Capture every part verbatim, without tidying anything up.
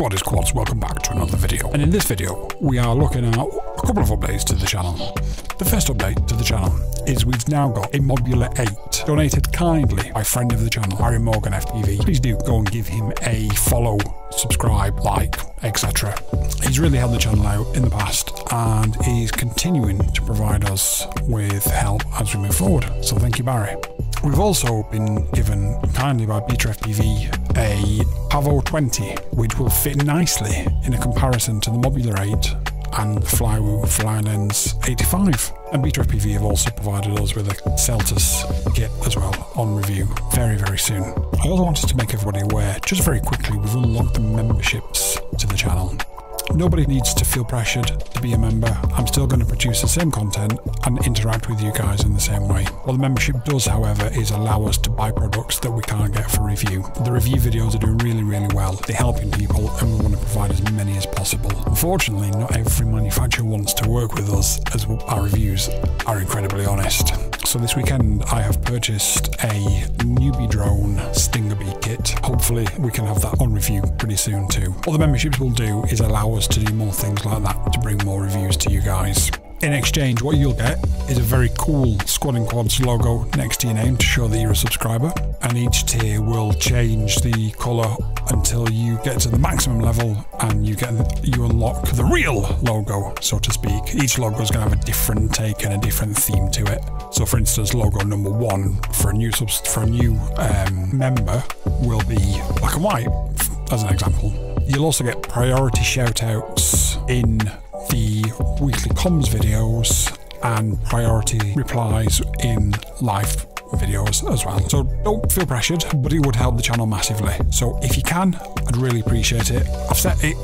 Squad is Quads, welcome back to another video. And in this video, we are looking at a couple of updates to the channel. The first update to the channel is we've now got a Mobula eight, donated kindly by friend of the channel, Barry Morgan F P V. Please do go and give him a follow, subscribe, like, et cetera. He's really helped the channel out in the past and he's continuing to provide us with help as we move forward. So thank you, Barry. We've also been given kindly by BetaFPV a Pavo twenty, which will fit nicely in a comparison to the Mobula eight and the Flywheel Flylens eighty-five. And BetaFPV have also provided us with a Celtus kit as well on review very, very soon. I also wanted to make everybody aware, just very quickly, we've unlocked the memberships to the channel. Nobody needs to feel pressured to be a member. I'm still going to produce the same content and interact with you guys in the same way. What the membership does, however, is allow us to buy products that we can't get for review. The review videos are doing really, really well. They're helping people and we want to provide as many as possible. Unfortunately, not every manufacturer wants to work with us as our reviews are incredibly honest. So this weekend, I have purchased a newbie drone Stinger Bee kit. Hopefully, we can have that on review pretty soon too. What the memberships will do is allow us to do more things like that, to bring more reviews to you guys. In exchange, what you'll get is a very cool Squad and Quads logo next to your name to show that you're a subscriber, and each tier will change the colour until you get to the maximum level and you get you unlock the real logo, so to speak. Each logo is going to have a different take and a different theme to it. So, for instance, logo number one for a new subs for a new um, member will be black and white, as an example. You'll also get priority shoutouts in the weekly comms videos and priority replies in live videos as well. So don't feel pressured, but it would help the channel massively. So if you can, I'd really appreciate it. I've set it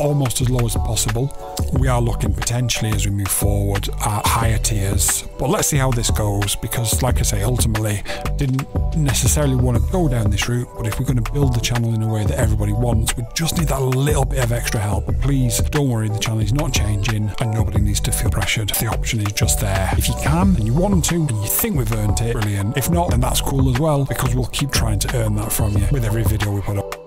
almost as low as possible. We are looking potentially as we move forward at higher tiers, but let's see how this goes, because like I say, ultimately didn't necessarily want to go down this route, but if we're going to build the channel in a way that everybody wants, we just need that little bit of extra help. Please don't worry, the channel is not changing and nobody needs to feel pressured. The option is just there. If you can and you want to and you think we've earned it, brilliant. If not, then that's cool as well, because we'll keep trying to earn that from you with every video we put up.